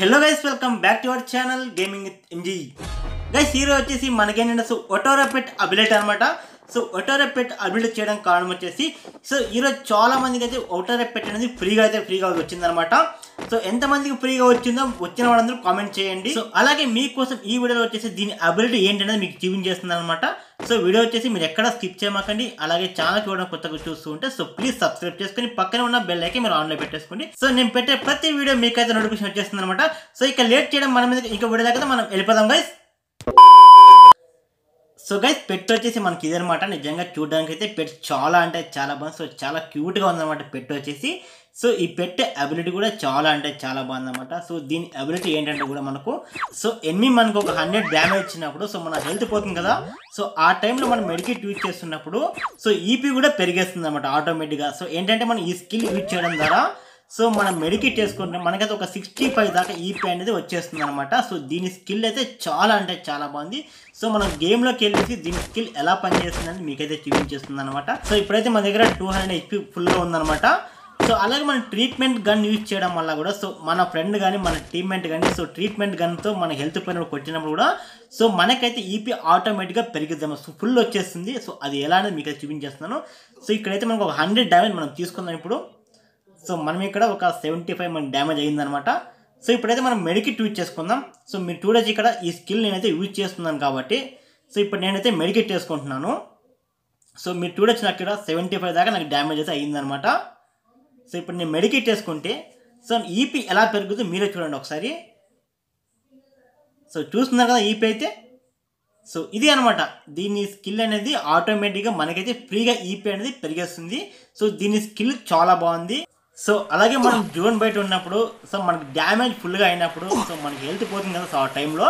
Hello guys welcome back to our channel gaming with MG. Guys ఈ రోజు వచ్చేసి మనకేంటంటే సో ఒటోరో పెట్ అప్డేట్ అన్నమాట। సో ఒటోరో పెట్ అప్డేట్ చేయడం కారణం వచ్చేసి సో ఈ రోజు చాలా మందికి అయితే ఒటోరో పెట్ అనేది ఫ్రీగా వచ్చింది అన్నమాట। సో ఎంత మందికి ఫ్రీగా వచ్చిందో వచ్చిన వాళ్ళందరూ కామెంట్ చేయండి। సో అలాగే మీ కోసం ఈ వీడియోలో వచ్చేసి దీని అబిలిటీ ఏంటి అనేది మీకు చూపించేస్తున్నాను అన్నమాట। సో వీడియో వచ్చేసి మీరు ఎక్కడ స్కిప్ చేయమాకండి। అలాగే ఛానల్ కూడా కొత్తగా చూస్తూ ఉంటే సో ప్లీజ్ సబ్స్క్రైబ్ చేసుకొని పక్కనే ఉన్న బెల్ ఐకాన్ మీరు ఆన్లో పెట్టేసుకోండి। సో నేను పెట్టే ప్రతి వీడియో మీకైతే నోటిఫికేషన్ వచ్చేస్తుంది అన్నమాట। సో ఇక లేట్ చేయడం మన మీద ఇంకా వీడియో దాకా మనం వెళ్ళిపోదాం గైస్। సో గైస్ పెట్ వచ్చేసి మనకి ఇదనమాట। నిజంగా చూడడానికి అయితే పెట్ చాలా అంటే చాలా బాగుంది। సో చాలా క్యూట్గా ఉందన్నమాట పెట్ వచ్చేసి। సో ఈ పెట్టే అబిలిటీ కూడా చాలా అంటే చాలా బాగుందన్నమాట। సో దీని అబిలిటీ ఏంటంటే కూడా మనకు సో ఎనిమిది మనకు ఒక 100 డ్యామేజ్ ఇచ్చినప్పుడు సో మన హెల్త్ పోతుంది కదా। సో ఆ టైంలో మనం మెడికిట్ యూజ్ చేస్తున్నప్పుడు సో ఈపీ కూడా పెరిగేస్తుంది అన్నమాట ఆటోమేటిక్గా। సో ఏంటంటే మనం ఈ స్కిల్ యూజ్ చేయడం ద్వారా సో మనం మెడికిట్ చేసుకుంటే మనకైతే ఒక 65 దాకా ఈపీ అనేది వచ్చేస్తుంది అనమాట। సో దీని స్కిల్ అయితే చాలా అంటే చాలా బాగుంది। సో మనం గేమ్లోకి వెళ్ళేసి దీని స్కిల్ ఎలా పనిచేస్తుంది అని మీకైతే చూపించేస్తుంది అనమాట। సో ఇప్పుడైతే మన దగ్గర 200 HP ఫుల్గా ఉందన్నమాట। సో అలాగే మనం ట్రీట్మెంట్ గన్ యూజ్ చేయడం వల్ల కూడా సో మన ఫ్రెండ్ కానీ మన టీమ్మేట్ కానీ సో ట్రీట్మెంట్ గన్తో మన హెల్త్ పైన కొట్టినప్పుడు కూడా సో మనకైతే ఈపీ ఆటోమేటిక్గా పెరిగిద్దాం సో ఫుల్ వచ్చేస్తుంది। సో అది ఎలా అనేది మీకు చూపించేస్తున్నాను। సో ఇక్కడైతే మనకు ఒక 100 డ్యామేజ్ మనం తీసుకుందాం ఇప్పుడు। సో మనం ఇక్కడ ఒక 75 మన డ్యామేజ్ అయ్యిందనమాట। సో ఇప్పుడైతే మనం మెడికిట్ యూజ్ చేసుకుందాం। సో మీరు చూడొచ్చు ఇక్కడ ఈ స్కిల్ నేనైతే యూజ్ చేస్తున్నాను కాబట్టి సో ఇప్పుడు నేనైతే మెడికిట్ చేసుకుంటున్నాను। సో మీరు చూడొచ్చు నాకు ఇక్కడ 75 దాకా నాకు డ్యామేజ్ అయితే అయ్యిందనమాట। సో ఇప్పుడు నేను మెడికేట్ చేసుకుంటే సో ఈపీ ఎలా పెరుగుతుందో మీరే చూడండి ఒకసారి। సో చూస్తున్నారు కదా ఈపీ అయితే। సో ఇది అనమాట దీని స్కిల్ అనేది ఆటోమేటిక్గా మనకైతే ఫ్రీగా ఈపీ అనేది పెరిగేస్తుంది। సో దీని స్కిల్ చాలా బాగుంది। సో అలాగే మనం జోన్ బయట ఉన్నప్పుడు సో మనకి డ్యామేజ్ ఫుల్గా అయినప్పుడు సో మనకి హెల్త్ పోతుంది కదా సో ఆ టైంలో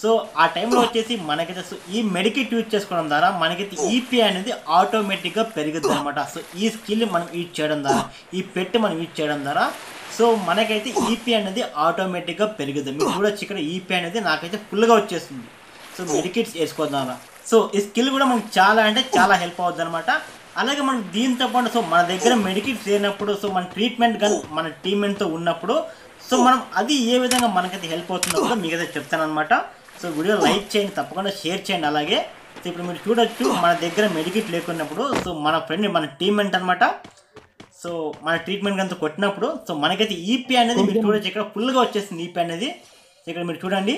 సో ఆ టైంలో వచ్చేసి మనకైతే సో ఈ మెడికిట్ యూజ్ చేసుకోవడం ద్వారా మనకైతే ఈపీ అనేది ఆటోమేటిక్గా పెరుగుతుంది అనమాట। సో ఈ స్కిల్ మనం యూజ్ చేయడం ద్వారా ఈ పెట్ మనం యూజ్ చేయడం ద్వారా సో మనకైతే ఈపీ అనేది ఆటోమేటిక్గా పెరుగుతుంది। మీరు చూడొచ్చు ఇక్కడ ఈపీ అనేది నాకైతే ఫుల్గా వచ్చేస్తుంది సో మెడికిట్స్ వేసుకోవడం ద్వారా। సో ఈ స్కిల్ కూడా మనకు చాలా అంటే చాలా హెల్ప్ అవుతుంది అనమాట। అలాగే మనం దీంతో పాటు సో మన దగ్గర మెడికిట్స్ లేనప్పుడు సో మన ట్రీట్మెంట్ కానీ మన ట్రీట్మెంట్తో ఉన్నప్పుడు సో మనం అది ఏ విధంగా మనకైతే హెల్ప్ అవుతుందో కూడా మీకైతే చెప్తాను అనమాట। సో వీడియో లైక్ చేయండి తప్పకుండా షేర్ చేయండి। అలాగే సో ఇప్పుడు మీరు చూడొచ్చు మన దగ్గర మెడికిట్ లేకున్నప్పుడు సో మన ఫ్రెండ్ మన ట్రీట్మెంట్ అనమాట సో మన ట్రీట్మెంట్ అంతా కొట్టినప్పుడు సో మనకైతే ఈపీ అనేది మీరు చూడొచ్చు ఇక్కడ ఫుల్గా వచ్చేస్తుంది ఈపీ అనేది। సో ఇక్కడ మీరు చూడండి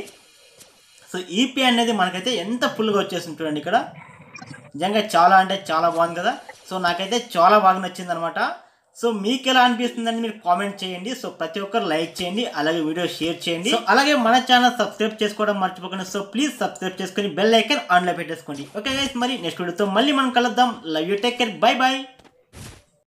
సో ఈపీ అనేది మనకైతే ఎంత ఫుల్గా వచ్చేస్తుంది చూడండి ఇక్కడ। నిజంగా చాలా అంటే చాలా బాగుంది కదా। సో నాకైతే చాలా బాగా నచ్చింది అనమాట। సో మీకు ఎలా అనిపిస్తుందని మీరు కామెంట్ చేయండి। సో ప్రతి ఒక్కరు లైక్ చేయండి అలాగే వీడియో షేర్ చేయండి। సో అలాగే మన ఛానల్ సబ్స్క్రైబ్ చేసుకోవడం మర్చిపోకండి। సో ప్లీజ్ సబ్స్క్రైబ్ చేసుకొని బెల్ ఐకాన్ ఆన్లో పెట్టేసుకోండి। ఓకే గైస్ మరి నెక్స్ట్ వీడియోతో మళ్ళీ మనం కలుద్దాం। Love you, take care, bye bye.